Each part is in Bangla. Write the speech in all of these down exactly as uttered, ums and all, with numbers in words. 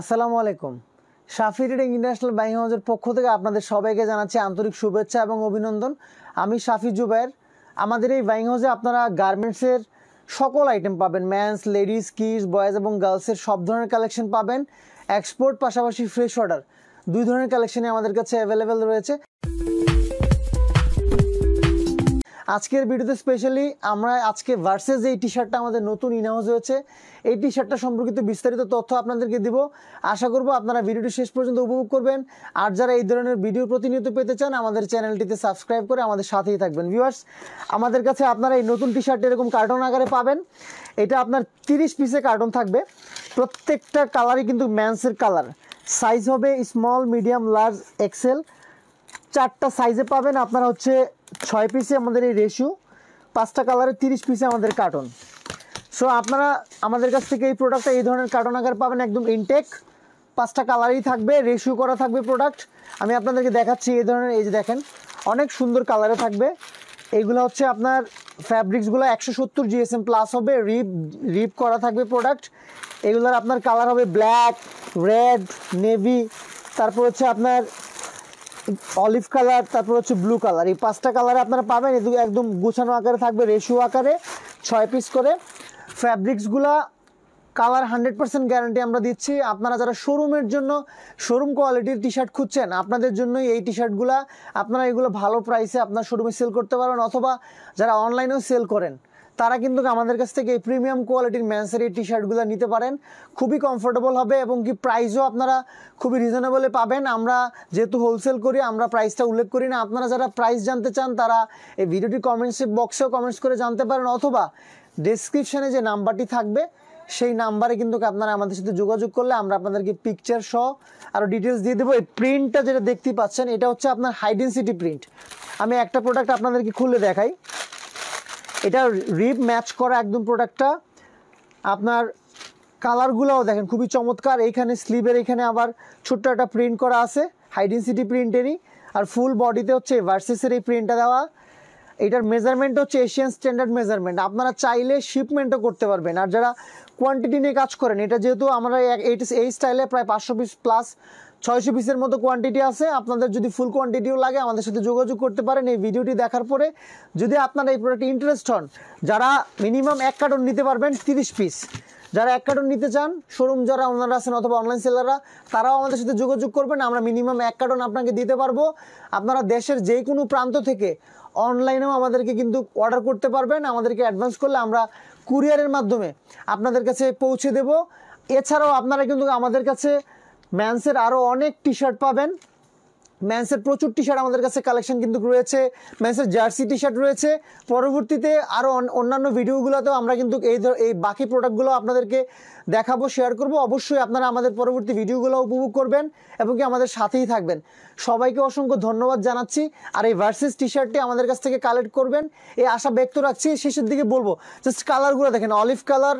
আসসালামু আলাইকুম শাফি ট্রেডিং ইন্টারন্যাশনাল বাইং হাউজের পক্ষ থেকে আপনাদের সবাইকে জানাচ্ছি আন্তরিক শুভেচ্ছা এবং অভিনন্দন। আমি শাফি জুবায়ের। আমাদের এই বাইং হাউজে আপনারা গার্মেন্টসের সকল আইটেম পাবেন, মেন্স, লেডিস, কিডস, বয়েজ এবং গার্লসের সব ধরনের কালেকশন পাবেন। এক্সপোর্ট পাশাপাশি ফ্রেশ অর্ডার দুই ধরনের কালেকশনই আমাদের কাছে অ্যাভেলেবেল রয়েছে। আজকের ভিডিওতে স্পেশালি আমরা আজকে ভার্সেস এই টি শার্টটা আমাদের নতুন ইনহাউজ হয়েছে, এই টি শার্টটা সম্পর্কিত বিস্তারিত তথ্য আপনাদেরকে দিব। আশা করব আপনারা ভিডিওটি শেষ পর্যন্ত উপভোগ করবেন। আর যারা এই ধরনের ভিডিও প্রতিনিয়ত পেতে চান আমাদের চ্যানেলটিতে সাবস্ক্রাইব করে আমাদের সাথেই থাকবেন। ভিউয়ার্স, আমাদের কাছে আপনারা এই নতুন টি শার্ট এরকম কার্টন আকারে পাবেন। এটা আপনার তিরিশ পিসে কার্টন থাকবে, প্রত্যেকটা কালারই কিন্তু ম্যান্সের কালার। সাইজ হবে স্মল, মিডিয়াম, লার্জ, এক্সেল, চারটা সাইজে পাবেন। আপনারা হচ্ছে ছয় পিসে আমাদের এই রেশিও, পাঁচটা কালারে তিরিশ পিসে আমাদের কার্টন। সো আপনারা আমাদের কাছ থেকে এই প্রোডাক্টটা এই ধরনের কার্টন আকার পাবেন, একদম ইনটেক, পাঁচটা কালারই থাকবে, রেশিও করা থাকবে প্রোডাক্ট। আমি আপনাদেরকে দেখাচ্ছি এই ধরনের, এই যে দেখেন অনেক সুন্দর কালারে থাকবে। এইগুলো হচ্ছে আপনার ফ্যাব্রিক্সগুলো একশো সত্তর জিএসএম প্লাস হবে, রিপ রিপ করা থাকবে প্রোডাক্ট। এগুলোর আপনার কালার হবে ব্ল্যাক, রেড, নেভি, তারপর হচ্ছে আপনার অলিভ কালার, তারপর হচ্ছে ব্লু কালার। এই পাঁচটা কালারে আপনারা পাবেন। এদিকে একদম গুছানো আকারে থাকবে, রেশিও আকারে ছয় পিস করে। ফ্যাব্রিক্সগুলা কালার হান্ড্রেড পার্সেন্ট গ্যারান্টি আমরা দিচ্ছি। আপনারা যারা শোরুমের জন্য শোরুম কোয়ালিটির টি শার্ট খুঁজছেন আপনাদের জন্যই এই টি শার্টগুলা। আপনারা এগুলো ভালো প্রাইসে আপনার শোরুমে সেল করতে পারবেন, অথবা যারা অনলাইনেও সেল করেন তারা কিন্তু আমাদের কাছ থেকে এই প্রিমিয়াম কোয়ালিটির ম্যান্সের এই টি শার্টগুলো নিতে পারেন। খুবই কমফোর্টেবল হবে এবং কি প্রাইসও আপনারা খুবই রিজনেবলে পাবেন। আমরা যেহেতু হোলসেল করি আমরা প্রাইসটা উল্লেখ করি না। আপনারা যারা প্রাইস জানতে চান তারা এই ভিডিওটি কমেন্টস বক্সেও কমেন্টস করে জানতে পারেন, অথবা ডেসক্রিপশানে যে নাম্বারটি থাকবে সেই নাম্বারে কিন্তু আপনারা আমাদের সাথে যোগাযোগ করলে আমরা আপনাদেরকে পিকচার সহ আরও ডিটেলস দিয়ে দেবো। এই প্রিন্টটা যেটা দেখতে পাচ্ছেন এটা হচ্ছে আপনার হাই ডেনসিটি প্রিন্ট। আমি একটা প্রোডাক্ট আপনাদেরকে খুলে দেখাই। এটা রিপ ম্যাচ করা একদম প্রোডাক্টটা। আপনার কালারগুলোও দেখেন খুবই চমৎকার। এইখানে স্লিভের এখানে আবার ছোট্ট একটা প্রিন্ট করা আছে, হাই ডেনসিটি প্রিন্টেরই। আর ফুল বডিতে হচ্ছে ভার্সেসের এই প্রিন্টটা দেওয়া। এটার মেজারমেন্ট হচ্ছে এশিয়ান স্ট্যান্ডার্ড মেজারমেন্ট। আপনারা চাইলে শিপমেন্টও করতে পারবেন। আর যারা কোয়ান্টিটি নিয়ে কাজ করেন, এটা যেহেতু আমরা এই স্টাইলে প্রায় পাঁচশো পিস প্লাস ছয়শো পিসের মতো কোয়ান্টিটি আছে। আপনাদের যদি ফুল কোয়ান্টিটিও লাগে আমাদের সাথে যোগাযোগ করতে পারেন। এই ভিডিওটি দেখার পরে যদি আপনারা এই প্রোডাক্টে ইন্টারেস্ট হন, যারা মিনিমাম এক কার্টন নিতে পারবেন তিরিশ পিস। যারা এক কার্টন নিতে চান শোরুম যারা ওনারা আছেন অথবা অনলাইন সেলাররা তারাও আমাদের সাথে যোগাযোগ করবেন। আমরা মিনিমাম এক কার্টন আপনাকে দিতে পারবো। আপনারা দেশের যে কোনো প্রান্ত থেকে অনলাইনেও আমাদেরকে কিন্তু অর্ডার করতে পারবেন। আমাদেরকে অ্যাডভান্স করলে আমরা কুরিয়ারের মাধ্যমে আপনাদের কাছে পৌঁছে দেব। এছাড়াও আপনারা কিন্তু আমাদের কাছে ম্যান্সের আরও অনেক টি শার্ট পাবেন। ম্যান্সের প্রচুর টি শার্ট আমাদের কাছে কালেকশন কিন্তু রয়েছে, ম্যান্সের জার্সি টি শার্ট রয়েছে। পরবর্তীতে আরও অন্যান্য ভিডিওগুলোতেও আমরা কিন্তু এই এই বাকি প্রোডাক্টগুলো আপনাদেরকে দেখাবো, শেয়ার করব। অবশ্যই আপনারা আমাদের পরবর্তী ভিডিওগুলো উপভোগ করবেন এবং কি আমাদের সাথেই থাকবেন। সবাইকে অসংখ্য ধন্যবাদ জানাচ্ছি। আর এই ভার্সেস টি শার্টটি আমাদের কাছ থেকে কালেক্ট করবেন এই আশা ব্যক্ত রাখছি। শেষের দিকে বলবো জাস্ট কালারগুলো দেখেন, অলিভ কালার,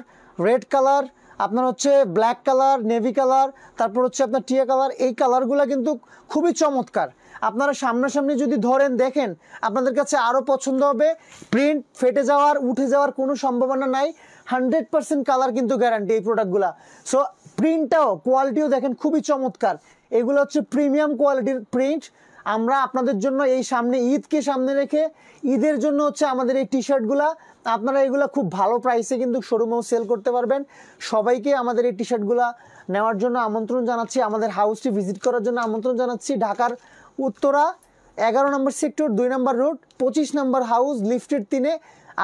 রেড কালার, আপনার হচ্ছে ব্ল্যাক কালার, নেভি কালার, তারপর হচ্ছে আপনার টিয়া কালার। এই কালারগুলো কিন্তু খুবই চমৎকার। আপনারা সামনাসামনি যদি ধরেন দেখেন আপনাদের কাছে আরও পছন্দ হবে। প্রিন্ট ফেটে যাওয়ার উঠে যাওয়ার কোনো সম্ভাবনা নাই, হান্ড্রেড পার্সেন্ট কালার কিন্তু গ্যারান্টি এই প্রোডাক্টগুলো। সো প্রিন্টটাও কোয়ালিটিও দেখেন খুবই চমৎকার। এগুলো হচ্ছে প্রিমিয়াম কোয়ালিটির প্রিন্ট। আমরা আপনাদের জন্য এই সামনে ঈদকে সামনে রেখে ঈদের জন্য হচ্ছে আমাদের এই টি শার্টগুলো। আপনারা এগুলো খুব ভালো প্রাইসে কিন্তু শোরুমেও সেল করতে পারবেন। সবাইকে আমাদের এই টি শার্টগুলো নেওয়ার জন্য আমন্ত্রণ জানাচ্ছি, আমাদের হাউসটি ভিজিট করার জন্য আমন্ত্রণ জানাচ্ছি। ঢাকার উত্তরা এগারো নম্বর সেক্টর, দুই নম্বর রোড, পঁচিশ নম্বর হাউস, লিফটেড তিনে।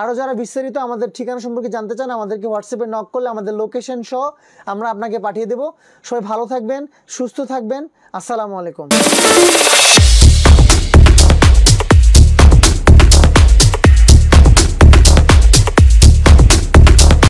আরও যারা বিস্তারিত আমাদের ঠিকানা সম্পর্কে জানতে চান আমাদেরকে হোয়াটসঅ্যাপে নক করলে আমাদের লোকেশন সহ আমরা আপনাকে পাঠিয়ে দেব। সবাই ভালো থাকবেন, সুস্থ থাকবেন। আসসালামু আলাইকুম।